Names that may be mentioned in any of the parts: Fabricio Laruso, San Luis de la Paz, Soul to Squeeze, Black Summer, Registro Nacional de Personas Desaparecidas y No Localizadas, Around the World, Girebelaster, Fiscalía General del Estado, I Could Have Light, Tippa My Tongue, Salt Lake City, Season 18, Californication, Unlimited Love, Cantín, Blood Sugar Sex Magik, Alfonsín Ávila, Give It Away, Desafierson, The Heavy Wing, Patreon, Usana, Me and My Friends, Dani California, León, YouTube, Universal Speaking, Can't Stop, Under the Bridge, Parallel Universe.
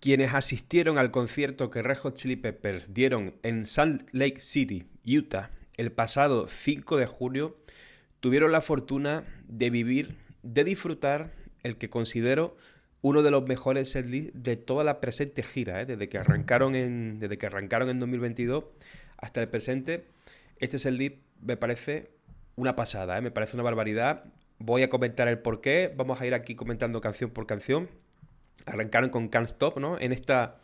quienes asistieron al concierto que Red Hot Chili Peppers dieron en Salt Lake City, Utah, el pasado 5 de junio, tuvieron la fortuna de vivir, de disfrutar el que considero uno de los mejores setlists de toda la presente gira, desde que arrancaron en 2022 hasta el presente. Este setlist me parece una pasada, me parece una barbaridad. Voy a comentar el porqué, vamos a ir aquí comentando canción por canción. Arrancaron con Can't Stop, ¿no? En esta,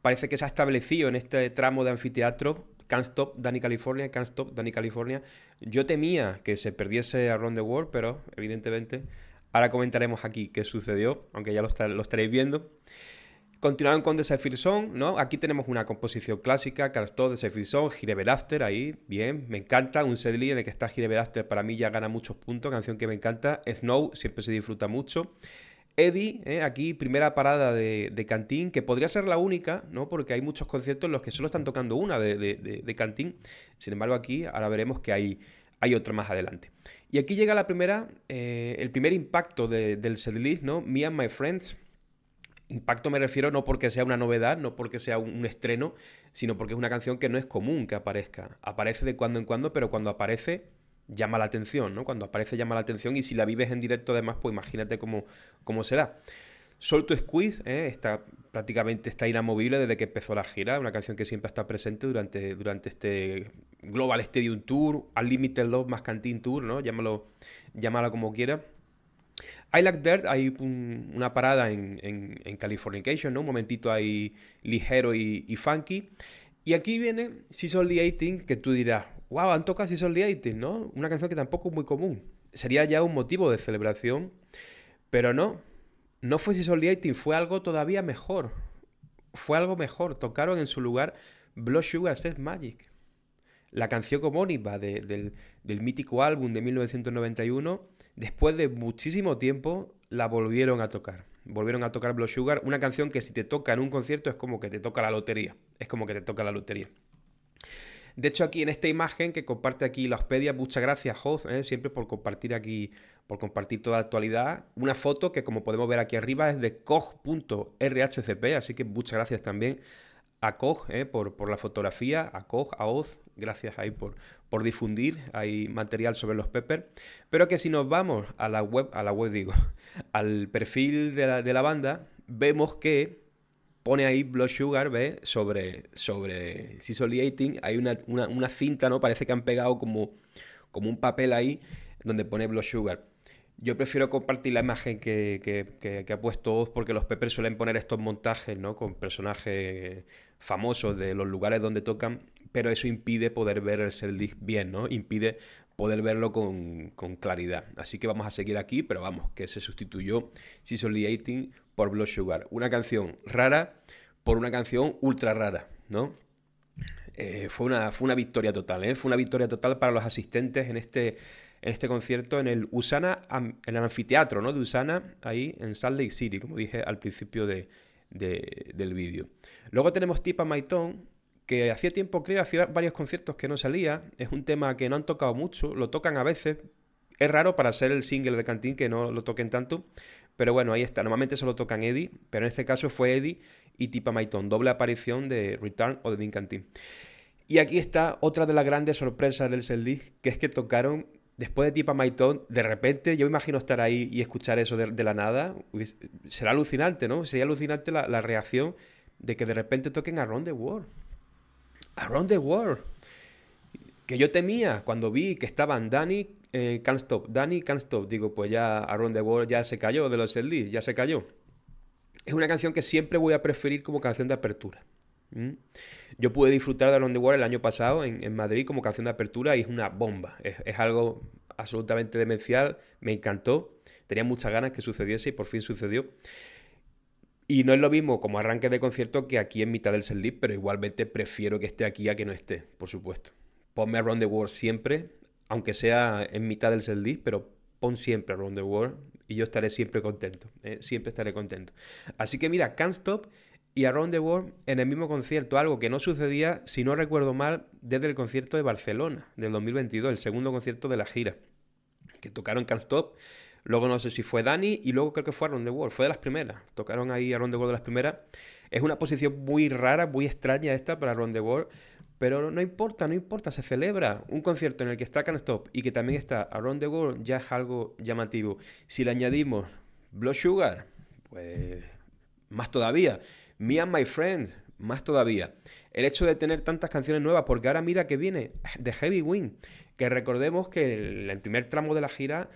parece que se ha establecido en este tramo de anfiteatro, Can't Stop, Dani California, Can't Stop, Dani California. Yo temía que se perdiese Around the World, pero evidentemente ahora comentaremos aquí qué sucedió, aunque ya lo estaréis viendo. Continuaron con Desafierson, ¿no? Aquí tenemos una composición clásica, Can't Stop, Desafierson, Girebelaster, ahí, bien, me encanta. Un setlist en el que está Girebelaster para mí ya gana muchos puntos, canción que me encanta. Snow, siempre se disfruta mucho. Eddie, aquí primera parada de Cantín, que podría ser la única, ¿no? Porque hay muchos conciertos en los que solo están tocando una de Cantín. Sin embargo, aquí ahora veremos que hay otra más adelante. Y aquí llega la primera, el primer impacto del setlist, ¿no? Me and My Friends. Impacto me refiero no porque sea una novedad, no porque sea un estreno, sino porque es una canción que no es común que aparezca. Aparece de cuando en cuando, pero cuando aparece llama la atención, ¿no? Cuando aparece llama la atención y si la vives en directo además, pues imagínate cómo será. Soul to Squeeze, prácticamente está inamovible desde que empezó la gira, una canción que siempre está presente durante este Global Stadium Tour, Unlimited Love más Cantín Tour, ¿no? Llámalo como quiera. I Like Dirt, hay una parada en Californication, ¿no? Un momentito ahí ligero y funky. Y aquí viene Season 18, que tú dirás, wow, han tocado Season 18, ¿no? Una canción que tampoco es muy común. Sería ya un motivo de celebración, pero no fue Season 18, fue algo todavía mejor. Fue algo mejor. Tocaron en su lugar Blood Sugar Sex Magik, la canción homónima del mítico álbum de 1991. Después de muchísimo tiempo la volvieron a tocar. Volvieron a tocar Blood Sugar, una canción que si te toca en un concierto es como que te toca la lotería. Es como que te toca la lotería. De hecho, aquí en esta imagen que comparte aquí la Hospedia, muchas gracias, Host, siempre por compartir toda la actualidad. Una foto que, como podemos ver aquí arriba, es de Koch.rhcp, así que muchas gracias también a Koch por la fotografía, a Koch, a Oz, gracias ahí por difundir, hay material sobre los Peppers, pero que si nos vamos al perfil de la banda, vemos que pone ahí Blood Sugar, ¿ves? Sobre Season 18, hay una cinta, ¿no? Parece que han pegado como un papel ahí donde pone Blood Sugar. Yo prefiero compartir la imagen que ha puesto Oz porque los Peppers suelen poner estos montajes, ¿no? Con personajes famosos de los lugares donde tocan, pero eso impide poder ver el setlist bien, ¿no? Impide poder verlo con claridad. Así que vamos a seguir aquí, pero vamos, que se sustituyó Season 18 por Blood Sugar. Una canción rara por una canción ultra rara, ¿no? Fue una victoria total, ¿eh? Fue una victoria total para los asistentes en este concierto en el Usana, en el anfiteatro, ¿no? De Usana, ahí en Salt Lake City, como dije al principio del vídeo. Luego tenemos Tippa My Tongue, que hacía tiempo, creo, hacía varios conciertos que no salía. Es un tema que no han tocado mucho, lo tocan a veces. Es raro para ser el single de Cantín que no lo toquen tanto, pero bueno, ahí está. Normalmente solo tocan Eddie, pero en este caso fue Eddie y Tippa My Tongue, doble aparición de Return o de Dean Cantín. Y aquí está otra de las grandes sorpresas del setlist, que es que tocaron después de Tippa My Tongue, de repente, yo imagino estar ahí y escuchar eso de la nada. Será alucinante, ¿no? Sería alucinante la reacción de que de repente toquen Around the World. Around the World. Que yo temía cuando vi que estaban Dani Can't Stop. Digo, pues ya Around the World ya se cayó de los setlists, ya se cayó. Es una canción que siempre voy a preferir como canción de apertura. Yo pude disfrutar de Around the World el año pasado en Madrid como canción de apertura y es una bomba, es algo absolutamente demencial, me encantó, tenía muchas ganas que sucediese y por fin sucedió. Y no es lo mismo como arranque de concierto que aquí en mitad del setlist, pero igualmente prefiero que esté aquí a que no esté, por supuesto. Ponme Around the World siempre, aunque sea en mitad del setlist, pero pon siempre Around the World y yo estaré siempre contento, siempre estaré contento. Así que mira, Can't Stop y Around the World en el mismo concierto, algo que no sucedía, si no recuerdo mal, desde el concierto de Barcelona del 2022, el segundo concierto de la gira, que tocaron Can't Stop, luego no sé si fue Dani y luego creo que fue Around the World, fue de las primeras, tocaron ahí Around the World de las primeras. Es una posición muy rara, muy extraña esta para Around the World, pero no importa, no importa, se celebra. Un concierto en el que está Can't Stop y que también está Around the World ya es algo llamativo. Si le añadimos Blood Sugar, pues más todavía. Me and My Friends, más todavía. El hecho de tener tantas canciones nuevas, porque ahora mira que viene The Heavy Wing, que recordemos que el primer tramo de la gira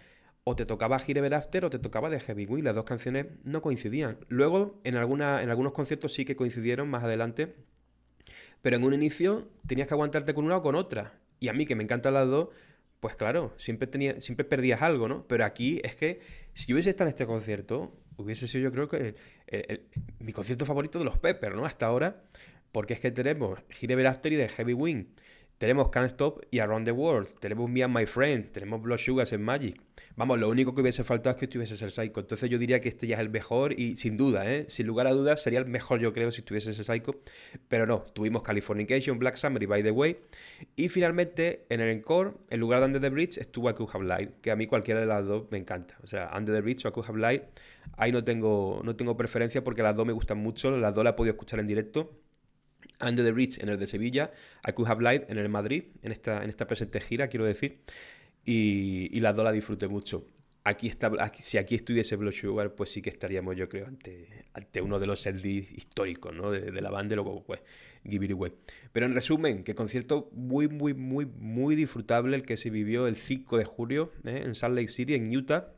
o te tocaba Girebelaster o te tocaba The Heavy Wing, las dos canciones no coincidían. Luego en algunos conciertos sí que coincidieron más adelante, pero en un inicio tenías que aguantarte con una o con otra, y a mí que me encantan las dos, pues claro, siempre perdías algo, ¿no? Pero aquí es que si yo hubiese estado en este concierto, hubiese sido yo creo que mi concierto favorito de los Peppers, ¿no? Hasta ahora, porque es que tenemos Girebelaster y The Heavy Wing, tenemos Can't Stop y Around the World, tenemos Me and My Friends, tenemos Blood Sugar Sex Magik. Vamos, lo único que hubiese faltado es que estuviese Sir Psycho. Entonces yo diría que este ya es el mejor y sin duda, sin lugar a dudas sería el mejor yo creo si estuviese Sir Psycho. Pero no, tuvimos Californication, Black Summer y By the Way. Y finalmente en el encore, en lugar de Under the Bridge, estuvo I Could Have Light, que a mí cualquiera de las dos me encanta. O sea, Under the Bridge o I Could Have Light, ahí no tengo preferencia porque las dos me gustan mucho, las dos las he podido escuchar en directo. Under the Bridge en el de Sevilla, I Could Have Light en el Madrid, en esta presente gira, quiero decir, y las dos la disfruté mucho. Si aquí estuviese Blood Sugar, pues sí que estaríamos, yo creo, ante uno de los setlist históricos, ¿no? de la banda, luego pues Give It Away. Pero en resumen, que concierto muy, muy, muy, muy disfrutable el que se vivió el 5 de julio en Salt Lake City, en Utah.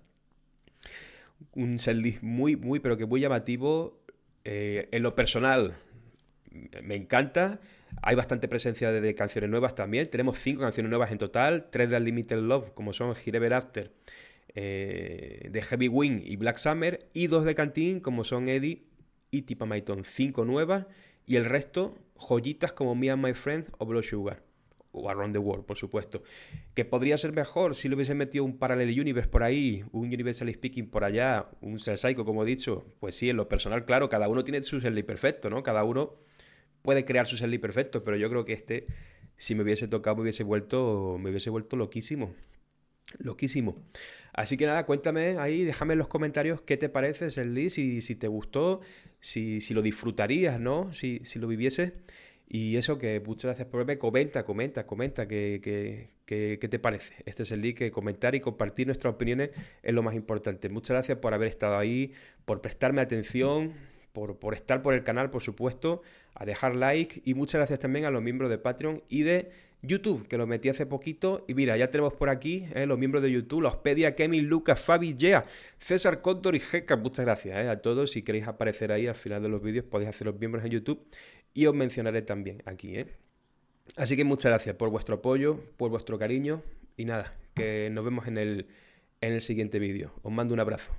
Un setlist muy, muy, pero que muy llamativo en lo personal. Me encanta, hay bastante presencia de canciones nuevas también, tenemos 5 canciones nuevas en total, 3 de Unlimited Love, como son Girebelaster, The Heavy Wing y Black Summer, y 2 de Cantín, como son Eddie y Tippa My Tongue, 5 nuevas, y el resto joyitas como Me and My Friends o Blood Sugar, o Around the World, por supuesto. Que podría ser mejor si le hubiesen metido un Parallel Universe por ahí, un Universal Speaking por allá, un Sir Psycho, como he dicho. Pues sí, en lo personal, claro, cada uno tiene su setlist perfecto, ¿no? Cada uno puede crear su setlist perfecto, pero yo creo que este, si me hubiese tocado, me hubiese vuelto loquísimo. Loquísimo. Así que nada, cuéntame ahí, déjame en los comentarios qué te parece ese setlist, si te gustó, si lo disfrutarías, ¿no? Si lo vivieses. Y eso, que muchas gracias por verme. Comenta qué te parece. Este es el link, que comentar y compartir nuestras opiniones es lo más importante. Muchas gracias por haber estado ahí, por prestarme atención, por estar por el canal, por supuesto, a dejar like. Y muchas gracias también a los miembros de Patreon y de YouTube, que los metí hace poquito. Y mira, ya tenemos por aquí los miembros de YouTube, los Pedia, Kevin, Lucas, Fabi, Gea, César, Cóndor y Jeca. Muchas gracias a todos. Si queréis aparecer ahí al final de los vídeos, podéis haceros miembros en YouTube y os mencionaré también aquí. Así que muchas gracias por vuestro apoyo, por vuestro cariño y nada, que nos vemos en el siguiente vídeo. Os mando un abrazo.